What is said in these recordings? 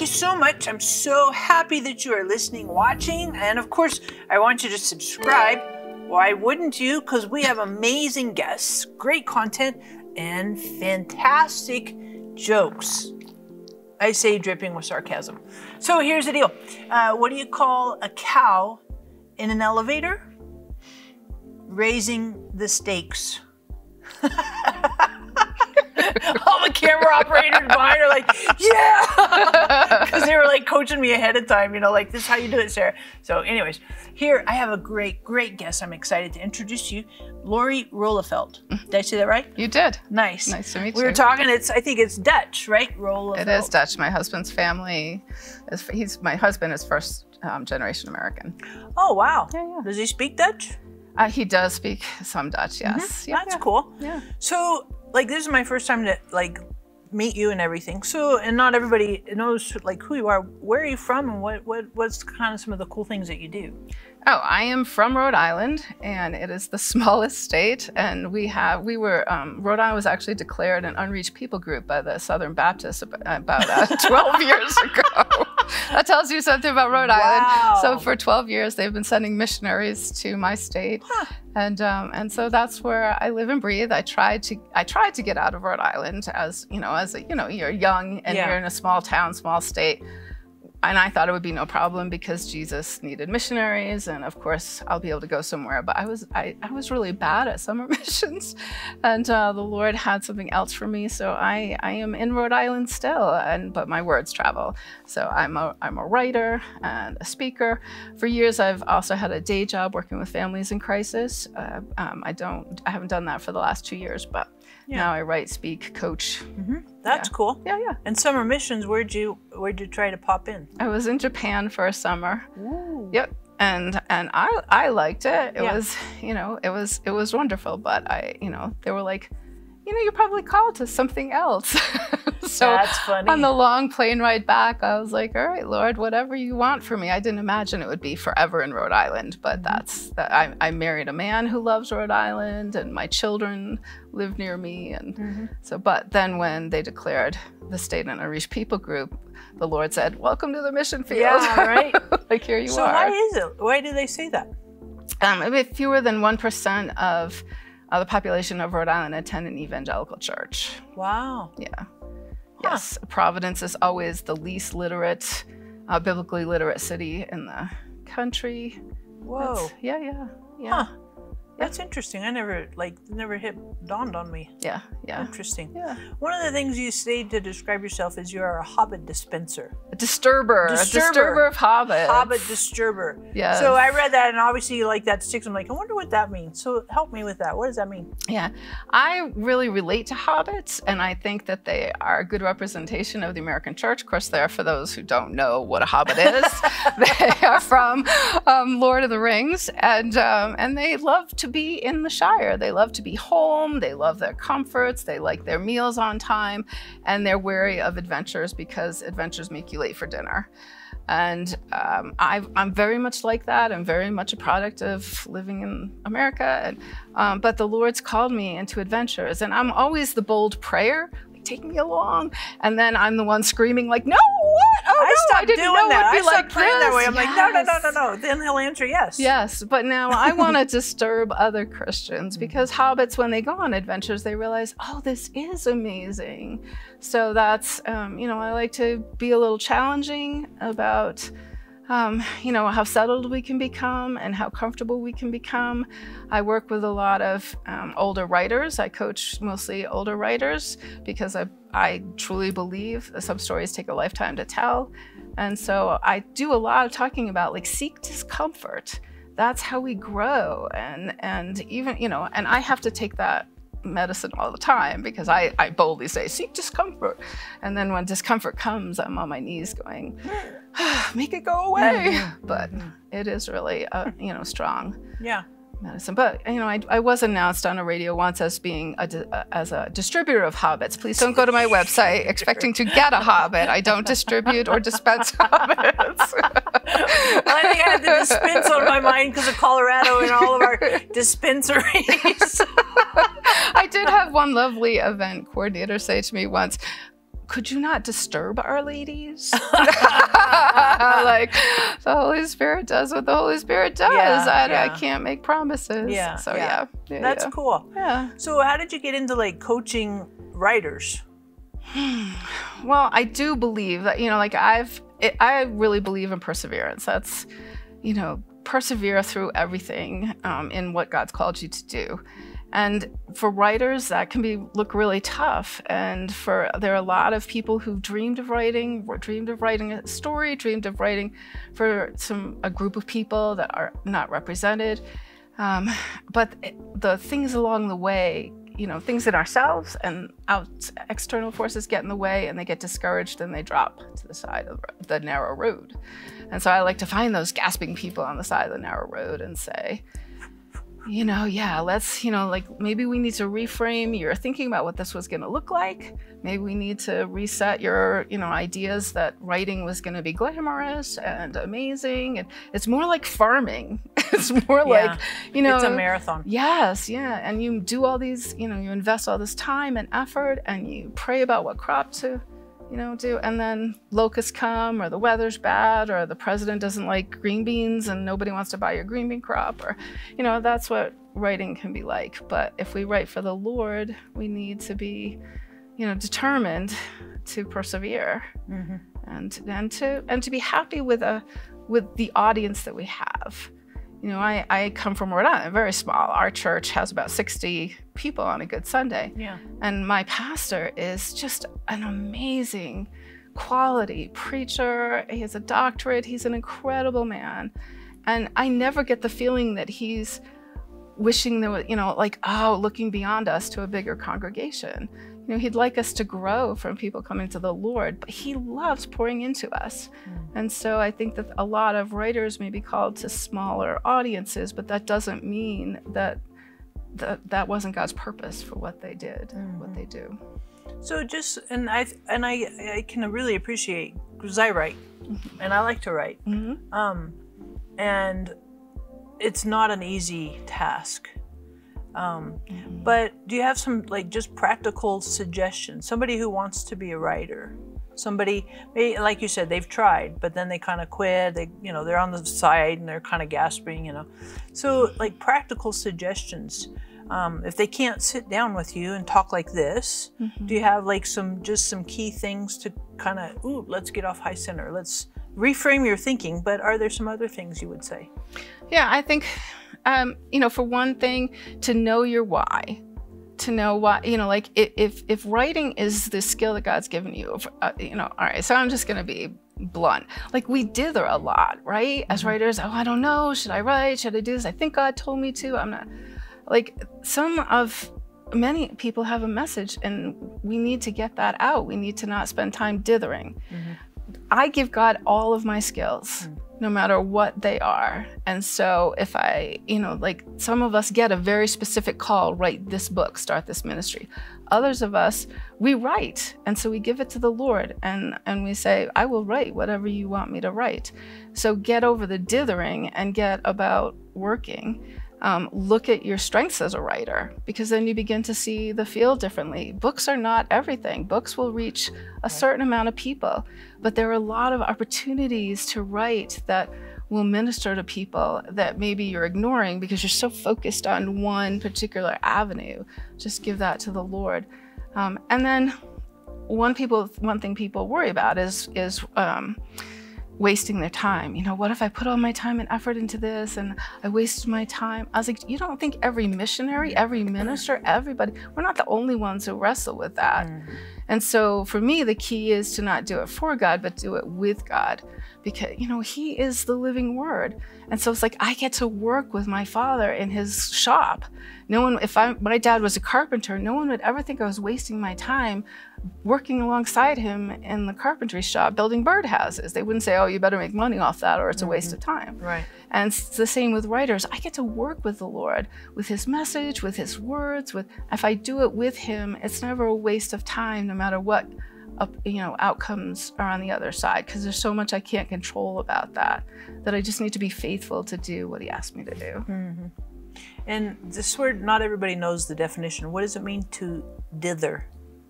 Thank you so much. I'm so happy that you are listening, watching, and of course, I want you to subscribe. Why wouldn't you? Because we have amazing guests, great content, and fantastic jokes. I say dripping with sarcasm. So here's the deal. What do you call a cow in an elevator? Raising the stakes. All the camera operators behind are like, yeah! Because they were like coaching me ahead of time, you know, like, this is how you do it, Sarah. So anyways, here I have a great, great guest. I'm excited to introduce you, Lori Roeleveld. Did I say that right? You did. Nice. Nice to meet you. We were talking, I think it's Dutch, right? Roeleveld. It is Dutch. My husband's family, my husband is first generation American. Oh, wow. Yeah, yeah. Does he speak Dutch? He does speak some Dutch, yes. Mm-hmm. That's cool. Yeah. So, like, this is my first time to, like, meet you and everything. So, and not everybody knows, like, who you are. Where are you from, and what's kind of some of the cool things that you do? Oh, I am from Rhode Island, and it is the smallest state. And Rhode Island was actually declared an unreached people group by the Southern Baptists about 12 years ago. That tells you something about Rhode Island. So for 12 years, they've been sending missionaries to my state. Huh. And so that's where I live and breathe. I tried to get out of Rhode Island as you're young and you're in a small town, small state. And I thought it would be no problem because Jesus needed missionaries, and of course I'll be able to go somewhere. But I was really bad at summer missions, and the Lord had something else for me. So I am in Rhode Island still, but my words travel. So I'm a writer and a speaker. For years I've also had a day job working with families in crisis. I haven't done that for the last 2 years, but now I write, speak, coach. Mm-hmm. That's cool. Yeah, yeah. And summer missions, where'd you try to pop in? I was in Japan for a summer. Ooh. Yep. And I liked it. It was wonderful, but they were like, you're probably called to something else. So that's funny. On the long plane ride back, I was like, all right, Lord, whatever you want for me. I didn't imagine it would be forever in Rhode Island, but I married a man who loves Rhode Island, and my children live near me. And so, but then when they declared the state and unreached people group, the Lord said, welcome to the mission field. Yeah, right. Like, here you are. So why is it? Why do they say that? I mean, fewer than 1% of the population of Rhode Island attend an evangelical church. Wow. Yeah. Huh. Yes, Providence is always the least literate, biblically literate city in the country. Whoa. Yeah. Huh. That's interesting. I never dawned on me. Yeah, yeah. Interesting. Yeah. One of the things you say to describe yourself is you are a Hobbit dispenser. A disturber. A disturber of hobbits. Hobbit disturber. Yeah. So I read that, and obviously like that sticks. I'm like, I wonder what that means. So help me with that. What does that mean? Yeah. I really relate to hobbits, and I think that they are a good representation of the American church. Of course, they are, for those who don't know what a hobbit is. They are from Lord of the Rings, and they love to be in the Shire. They love to be home. They love their comforts. They like their meals on time, and they're wary of adventures because adventures make you late for dinner. And I'm very much like that. I'm very much a product of living in America. And, but the Lord's called me into adventures, and I'm always the bold prayer, like, take me along. And then I'm the one screaming like, no, what? Oh, I didn't know that. It'd be like praying that way. I'm like, no. Then he'll answer yes. Yes, but now I want to disturb other Christians, because hobbits, when they go on adventures, they realize, oh, this is amazing. So that's, I like to be a little challenging about, how settled we can become and how comfortable we can become. I work with a lot of older writers. I coach mostly older writers because I truly believe that some stories take a lifetime to tell. And so I do a lot of talking about, like, seek discomfort. That's how we grow. And even, and I have to take that medicine all the time, because I boldly say, seek discomfort. And then when discomfort comes, I'm on my knees going, make it go away. But it is really, strong. Yeah. Medicine. But I was announced on a radio once as being as a distributor of hobbits. Please don't go to my website expecting to get a hobbit. I don't distribute or dispense hobbits. Well, I think I have the dispense on my mind because of Colorado and all of our dispensaries. I did have one lovely event coordinator say to me once, could you not disturb our ladies? Like, the Holy Spirit does what the Holy Spirit does. I can't make promises. So cool. Yeah. So how did you get into like coaching writers? Well, I do believe that, you know, like I really believe in perseverance. That's, you know, persevere through everything in what God's called you to do. And for writers, that can look really tough. And there are a lot of people who dreamed of writing a story, dreamed of writing for a group of people that are not represented. But the things along the way, you know, things in ourselves and external forces get in the way, and they get discouraged and they drop to the side of the narrow road. And so I like to find those gasping people on the side of the narrow road and say, you know, yeah, let's, you know, like maybe we need to reframe your thinking about what this was going to look like. Maybe we need to reset your, you know, ideas that writing was going to be glamorous and amazing. And it's more like farming. It's more like, you know, it's a marathon. Yes. Yeah. And you do all these, you know, you invest all this time and effort and you pray about what crop to, you know, do. And then locusts come, or the weather's bad, or the president doesn't like green beans and nobody wants to buy your green bean crop, or, you know, that's what writing can be like. But if we write for the Lord, we need to be, you know, determined to persevere, and to be happy with the audience that we have. You know, I come from Rhode Island, very small. Our church has about 60 people on a good Sunday. Yeah. And my pastor is just an amazing quality preacher. He has a doctorate. He's an incredible man. And I never get the feeling that he's wishing there was, you know, like, oh, looking beyond us to a bigger congregation. You know, he'd like us to grow from people coming to the Lord, but he loves pouring into us. And so I think that a lot of writers may be called to smaller audiences, but that doesn't mean that that wasn't God's purpose for what they did, what they do. So just, and I can really appreciate, because I write, and I like to write, and it's not an easy task. But do you have some like just practical suggestions? Somebody who wants to be a writer, somebody maybe, like you said, they've tried, but then they kind of quit. They, you know, they're on the side and they're kind of gasping, you know. So like practical suggestions. If they can't sit down with you and talk like this, do you have like just some key things to kind of, ooh, let's get off high center, let's reframe your thinking? But are there some other things you would say? Yeah, I think. You know, for one thing, to know your why, you know, like if writing is the skill that God's given you, you know, all right, so I'm just going to be blunt. Like we dither a lot, right? As writers, oh, I don't know. Should I write? Should I do this? I think God told me to. I'm not, like many people have a message, and we need to get that out. We need to not spend time dithering. I give God all of my skills, no matter what they are. And so if I, you know, like some of us get a very specific call, write this book, start this ministry. Others of us, we write. And so we give it to the Lord, and we say, I will write whatever you want me to write. So get over the dithering and get about working. Look at your strengths as a writer, because then you begin to see the field differently. Books are not everything. Books will reach a certain amount of people, but there are a lot of opportunities to write that will minister to people that maybe you're ignoring because you're so focused on one particular avenue. Just give that to the Lord. And then one thing people worry about is wasting their time. You know, what if I put all my time and effort into this and I wasted my time? I was like, you don't think every missionary, every minister, everybody, we're not the only ones who wrestle with that. And so for me, the key is to not do it for God, but do it with God, because, you know, he is the living word. And so it's like, I get to work with my father in his shop. No one, my dad was a carpenter, no one would ever think I was wasting my time working alongside him in the carpentry shop, building birdhouses. They wouldn't say, oh, you better make money off that or it's a waste of time. Right. And it's the same with writers. I get to work with the Lord, with his message, with his words, if I do it with him, it's never a waste of time, no matter what, you know, outcomes are on the other side, because there's so much I can't control about that I just need to be faithful to do what he asked me to do. And this word, not everybody knows the definition. What does it mean to dither?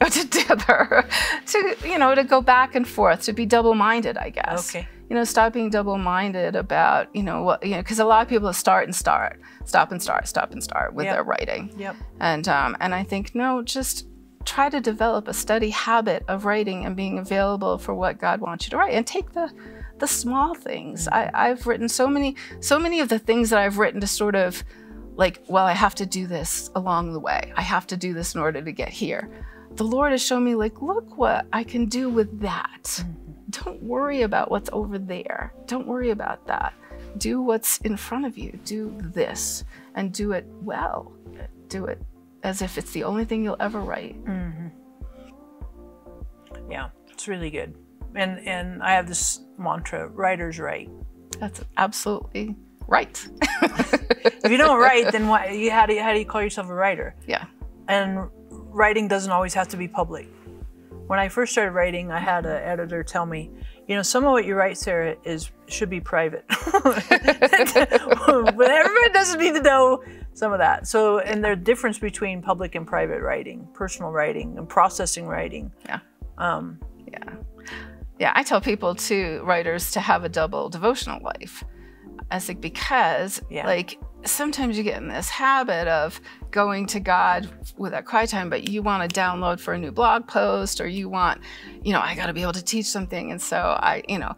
Or to dither, to, you know, to go back and forth, to be double-minded, I guess. Okay. You know, stop being double-minded about, you know, what, you know, because a lot of people start and start, stop and start, stop and start with their writing. Yep. And I think, no, just try to develop a steady habit of writing and being available for what God wants you to write, and take the small things. Mm-hmm. I've written so many of the things that I've written to sort of like, well, I have to do this along the way. I have to do this in order to get here. The Lord has shown me, like, look what I can do with that. Mm-hmm. Don't worry about what's over there. Don't worry about that. Do what's in front of you. Do this and do it well. Do it as if it's the only thing you'll ever write. Mm-hmm. Yeah, it's really good. And I have this mantra, writers write. That's absolutely right. If you don't write, then what, how do you call yourself a writer? Yeah. And writing doesn't always have to be public. When I first started writing, I had an editor tell me, you know, some of what you write, Sarah, should be private. But everybody doesn't need to know some of that. So, and there's a difference between public and private writing, personal writing, and processing writing. Yeah. Yeah, I tell people, too, writers, to have a double devotional life. I think because, like, sometimes you get in this habit of going to God with that quiet time, but you want to download for a new blog post, or you want, you know, I got to be able to teach something. And so I, you know,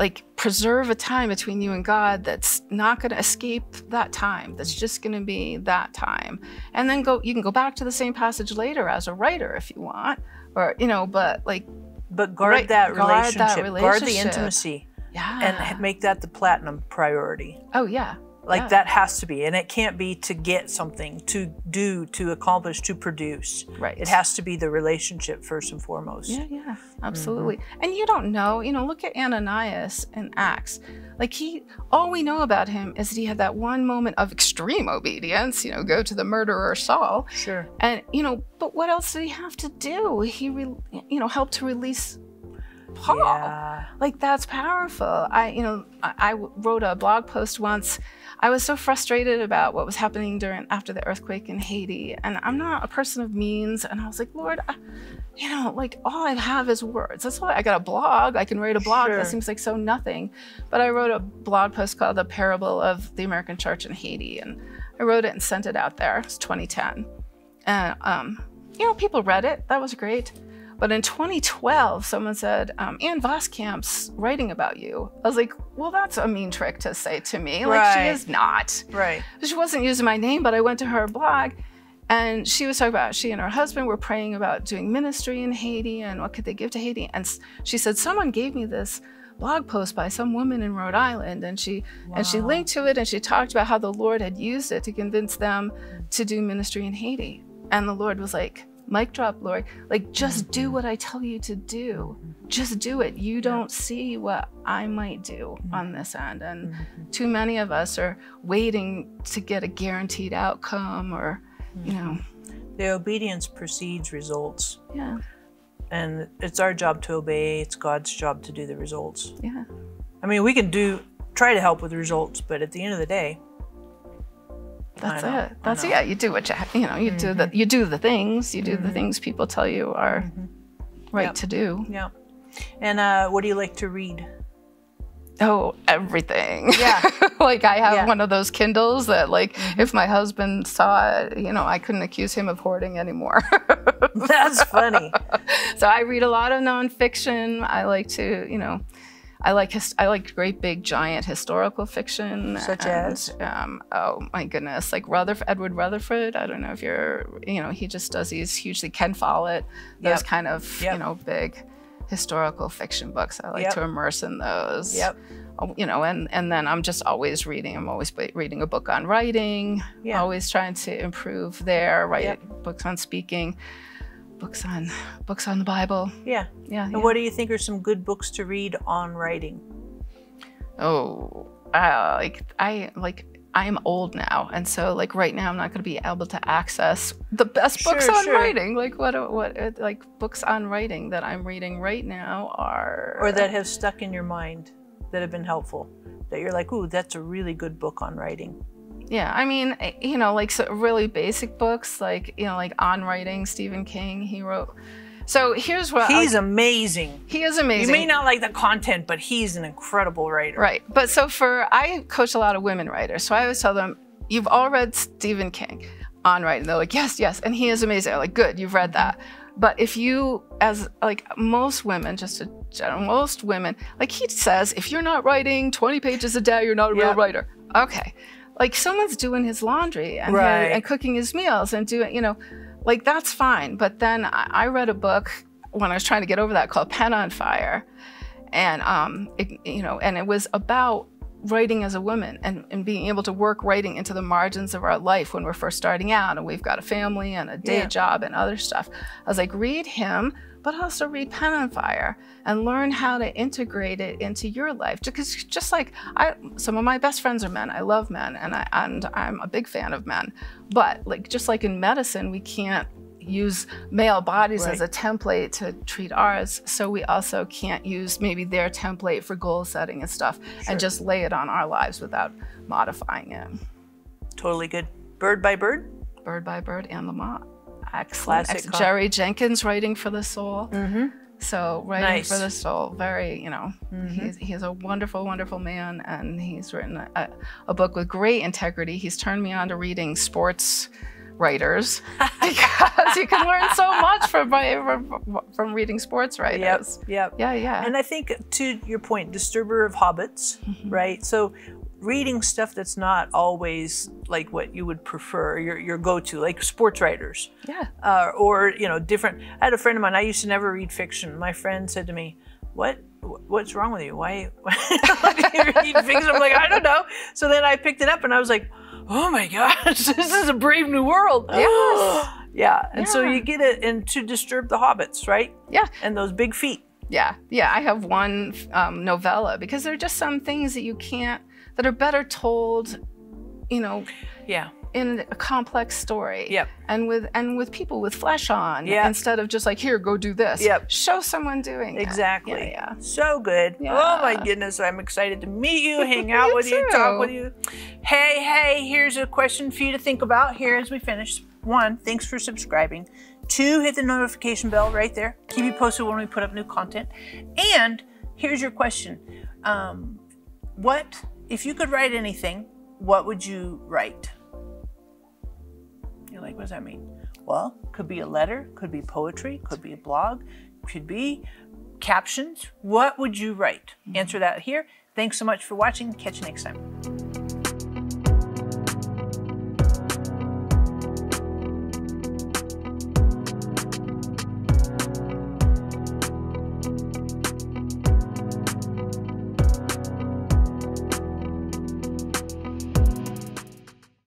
like, preserve a time between you and God that's not going to escape that time. That's just going to be that time. And then you can go back to the same passage later as a writer if you want, or, you know, but like. But guard that relationship, guard the intimacy. Yeah. And make that the platinum priority. Oh, yeah. Like, that has to be. And it can't be to get something, to do, to accomplish, to produce. Right. It has to be the relationship first and foremost. Yeah, yeah, absolutely. Mm-hmm. And you don't know, you know, look at Ananias in Acts. Like, all we know about him is that he had that one moment of extreme obedience, you know, go to the murderer Saul. Sure. And, you know, but what else did he have to do? He, you know, helped to release Paul. Yeah. Like, that's powerful. I wrote a blog post once. I was so frustrated about what was happening after the earthquake in Haiti, and I'm not a person of means, and I was like, Lord, you know, like, all I have is words. That's all I got. A blog, I can write a blog. Sure. That seems like so nothing. But I wrote a blog post called The Parable of the American Church in Haiti, and I wrote it and sent it out there. It's 2010, and you know, people read it. That was great. But in 2012, someone said, Ann Voskamp's writing about you. I was like, well, that's a mean trick to say to me. Like, right. She is not. Right. She wasn't using my name, but I went to her blog, and she was talking about, she and her husband were praying about doing ministry in Haiti and what could they give to Haiti. And she said, someone gave me this blog post by some woman in Rhode Island, and she linked to it, and she talked about how the Lord had used it to convince them to do ministry in Haiti. And the Lord was like, mic drop, Lori. Like, just do what I tell you to do. Just do it. You don't see what I might do on this end. And too many of us are waiting to get a guaranteed outcome, or, you know. The obedience precedes results. Yeah. And it's our job to obey. It's God's job to do the results. Yeah. I mean, we can try to help with the results, but at the end of the day, That's it. Yeah, you do what you know. You do the things. You do the things people tell you are right to do. Yeah. And what do you like to read? Oh, everything. Yeah. Like, I have one of those Kindles that, like, if my husband saw it, you know, I couldn't accuse him of hoarding anymore. That's funny. So I read a lot of nonfiction. I like to, you know. I like great big giant historical fiction. Such as? Oh my goodness, like Edward Rutherford. I don't know if you're, you know, he just does these hugely, Ken Follett, those kind of, you know, big historical fiction books. I like to immerse in those. Yep. You know, and then I'm just always reading. I'm always reading a book on writing, always trying to improve there, write books on speaking. Books on the Bible. Yeah. Yeah. And what do you think are some good books to read on writing? Oh, I'm old now, and so, like, right now I'm not going to be able to access the best books on writing. Like, what like, books on writing that I'm reading right now are, or that have stuck in your mind, that have been helpful, that you're like, ooh, that's a really good book on writing. Yeah, I mean, you know, like so really basic books, like, you know, like On Writing, Stephen King, he wrote. So here's what he's amazing. He is amazing. You may not like the content, but he's an incredible writer. Right. But so I coach a lot of women writers. So I always tell them, you've all read Stephen King, On Writing. They're like, yes, yes. And he is amazing. I'm like, good, you've read that. But if you, as like most women, just a general, most women, like he says, if you're not writing 20 pages a day, you're not a real writer. Okay. Like someone's doing his laundry and, and cooking his meals and doing, you know, like that's fine. But then I read a book when I was trying to get over that called Pen on Fire. And, you know, and it was about writing as a woman and being able to work writing into the margins of our life when we're first starting out and we've got a family and a day job and other stuff. I was like, read him, but also read Pen on Fire and learn how to integrate it into your life. Because just like some of my best friends are men. I love men and I'm a big fan of men. But like just like in medicine, we can't use male bodies as a template to treat ours, so we also can't use maybe their template for goal setting and stuff and just lay it on our lives without modifying it. Totally good. Bird by Bird? Bird by Bird and The Moth. Excellent. Classic. Jerry Jenkins, Writing for the Soul. So Writing for the Soul, very, you know, he's a wonderful, wonderful man, and he's written a book with great integrity. He's turned me on to reading sports writers because you can learn so much from reading sports writers. Yeah. And I think to your point, disturber of hobbits, right? So reading stuff that's not always like what you would prefer, your go-to, like sports writers. Or, you know, different. I had a friend of mine, I used to never read fiction. My friend said to me, what's wrong with you? Why do you read fiction? I'm like, I don't know. So then I picked it up and I was like, oh my gosh, this is a brave new world. So you get it, and to disturb the hobbits, right? And those big feet. I have one novella, because there are just some things that you can't, that are better told, you know, in a complex story. And with people with flesh on, instead of just like, here, go do this. Show someone doing it. So good. Oh my goodness, I'm excited to meet you, hang out with you, talk with you. Hey, here's a question for you to think about here as we finish. 1, thanks for subscribing. 2, hit the notification bell right there. Keep you posted when we put up new content. And here's your question. If you could write anything, what would you write? You're like, what does that mean? Well, could be a letter, could be poetry, could be a blog, could be captions. What would you write? Answer that here. Thanks so much for watching. Catch you next time.